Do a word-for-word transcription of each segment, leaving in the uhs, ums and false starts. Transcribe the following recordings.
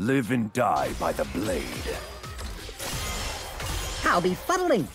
Live and die by the blade. How befuddling!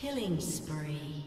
Killing spree.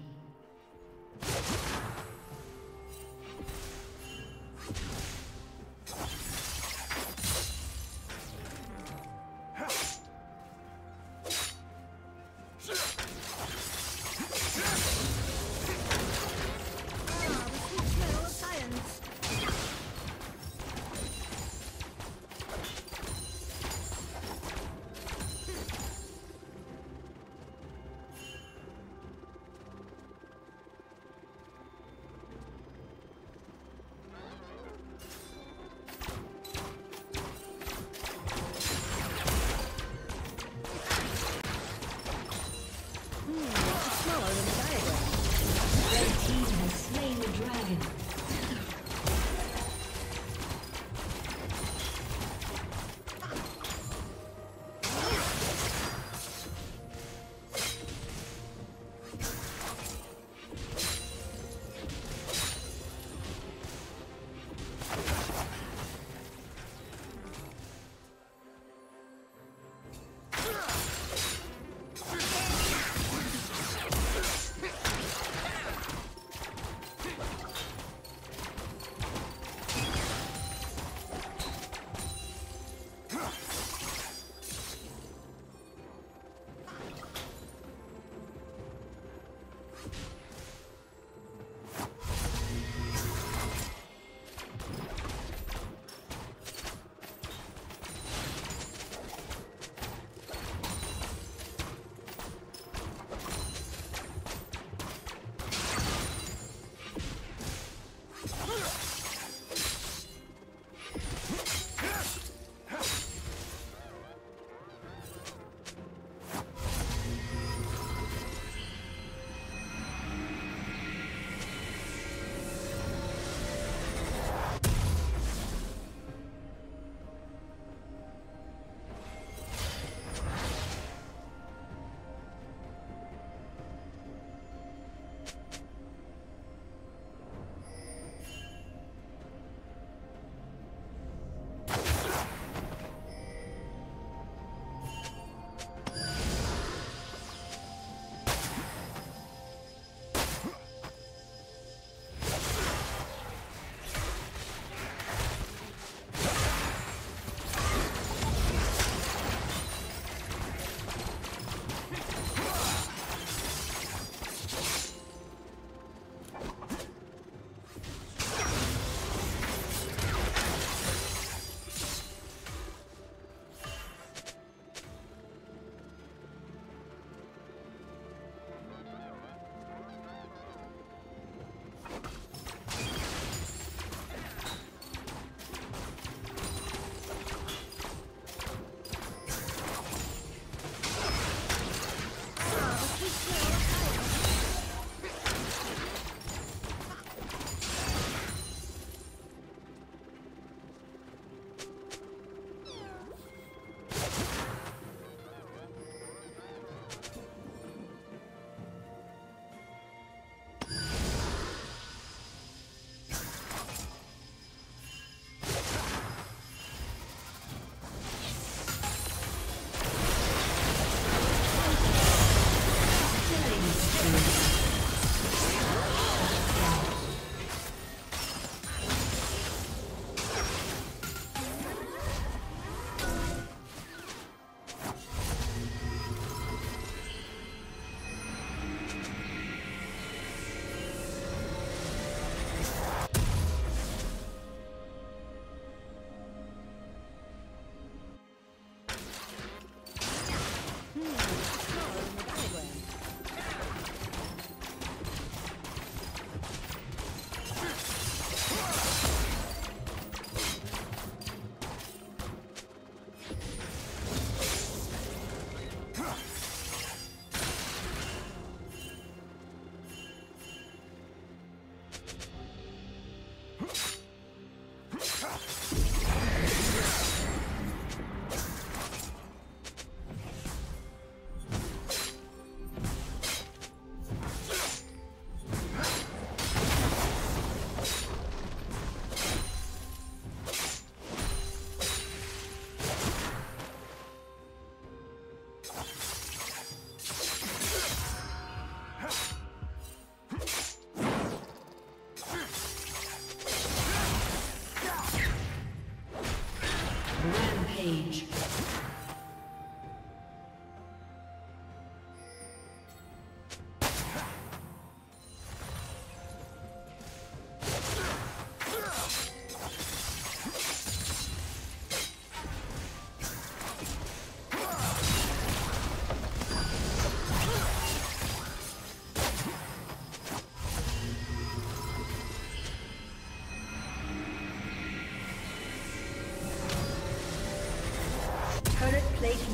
page.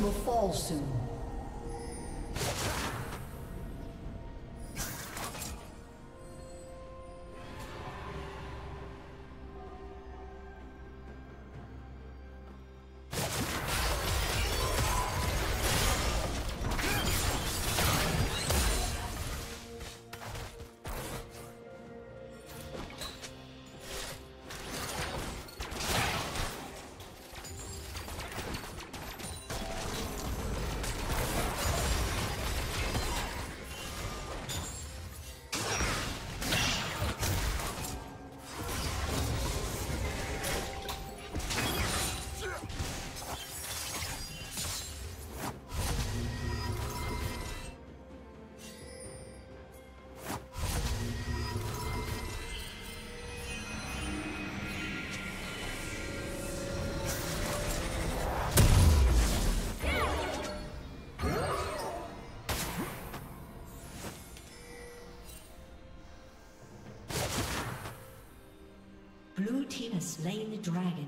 Will fall soon. Slain the dragon.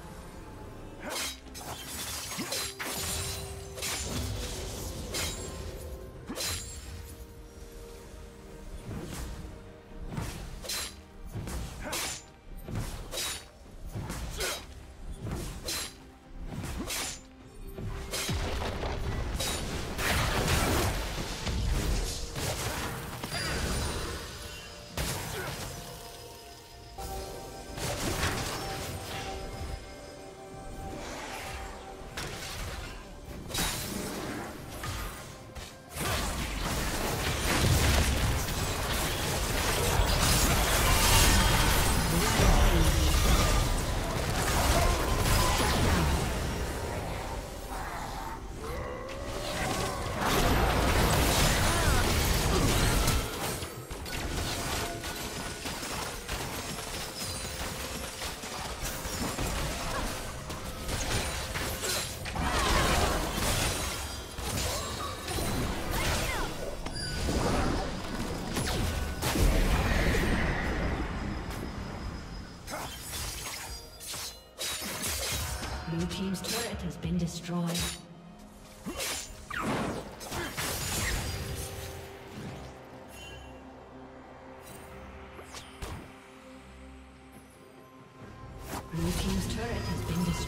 Blue team's turret has been destroyed. Blue team's turret has been destroyed.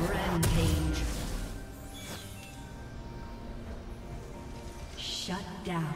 Rampage. Shut down.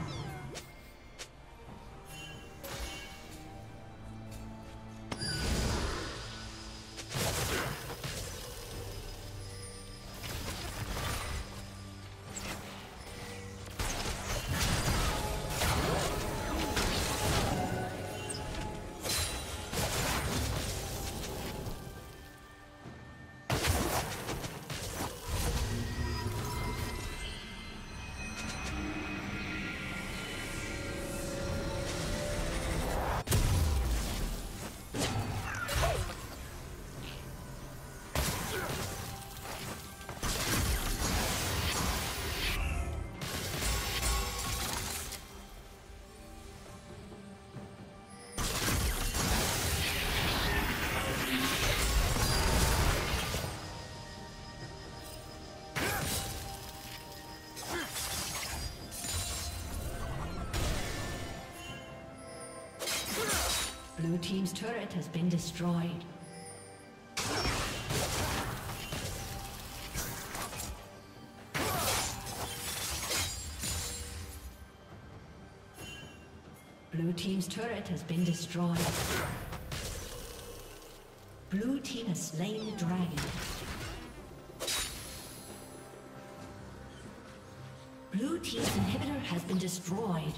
Blue team's turret has been destroyed. Blue team's turret has been destroyed. Blue team has slain the dragon. Blue team's inhibitor has been destroyed.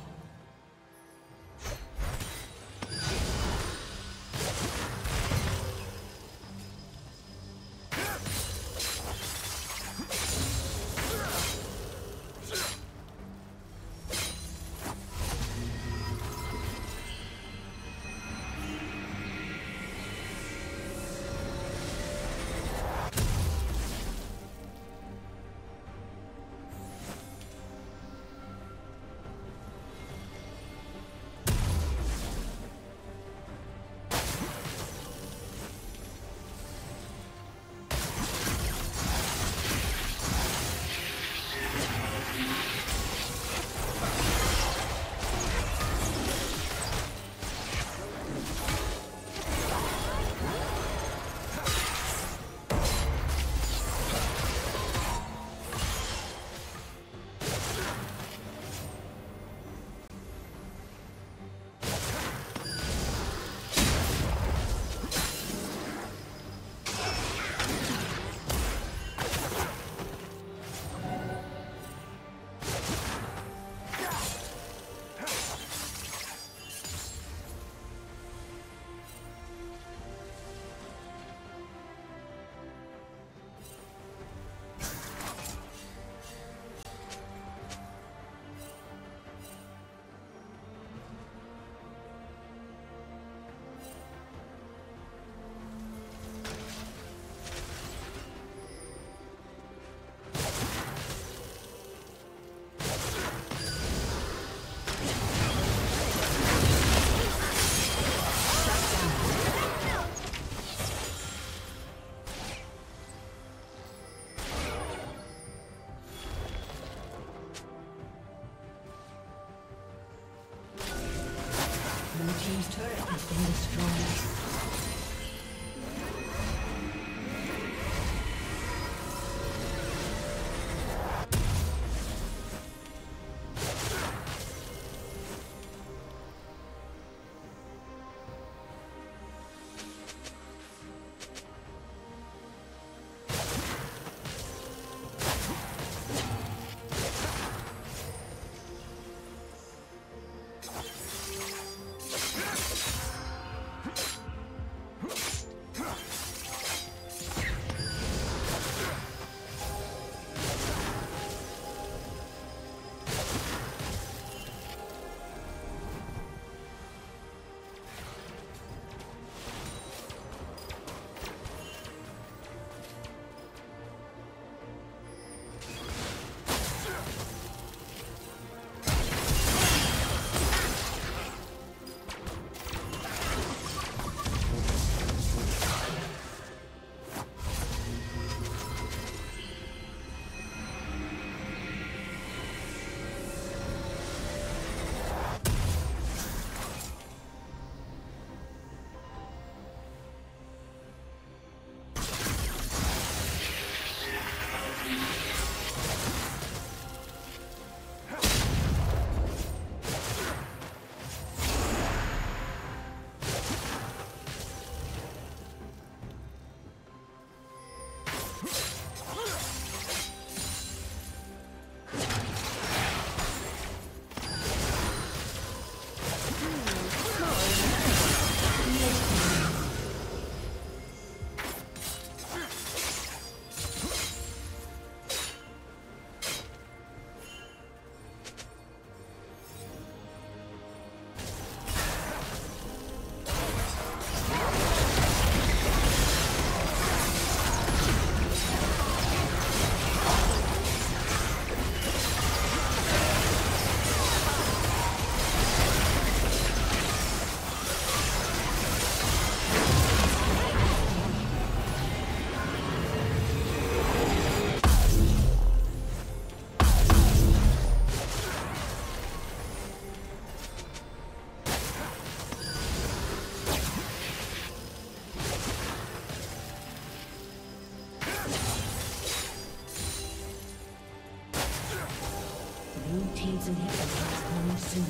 Blue team's inhibitor is coming soon.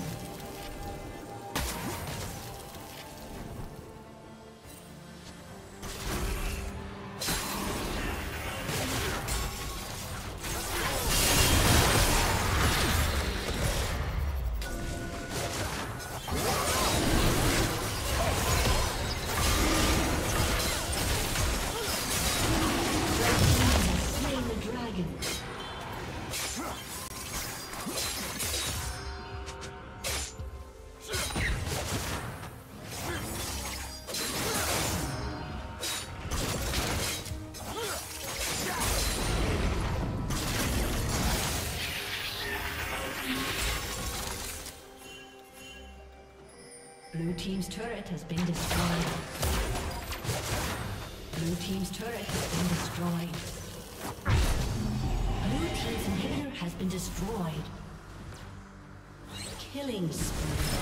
Blue team's turret has been destroyed. Blue team's turret has been destroyed. Blue team's inhibitor has been destroyed. Killing spree.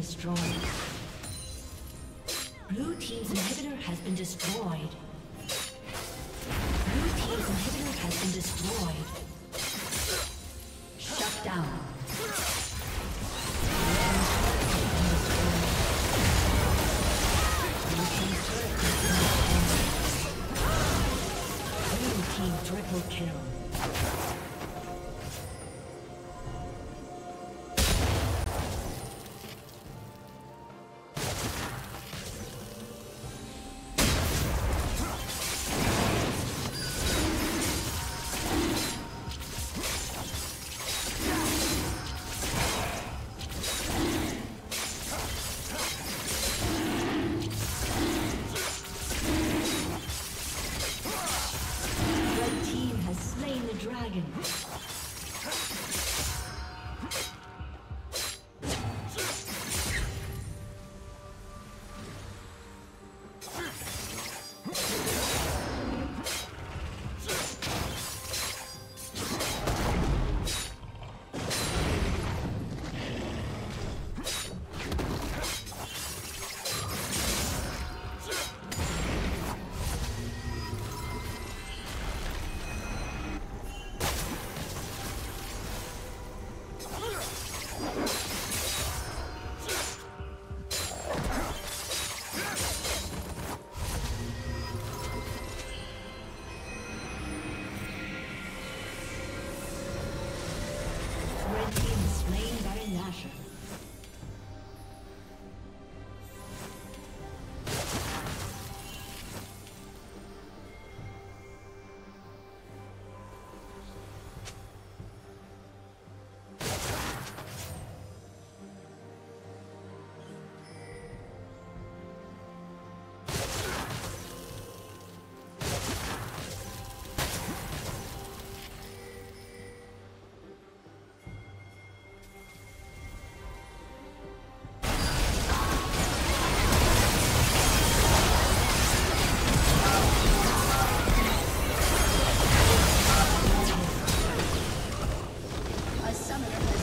destroyed. Blue team's inhibitor has been destroyed. Blue team's inhibitor has been destroyed. Shut down. Blue team's turret has been destroyed. Blue team triple kill.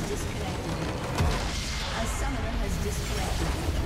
Disconnected. A summoner has disconnected.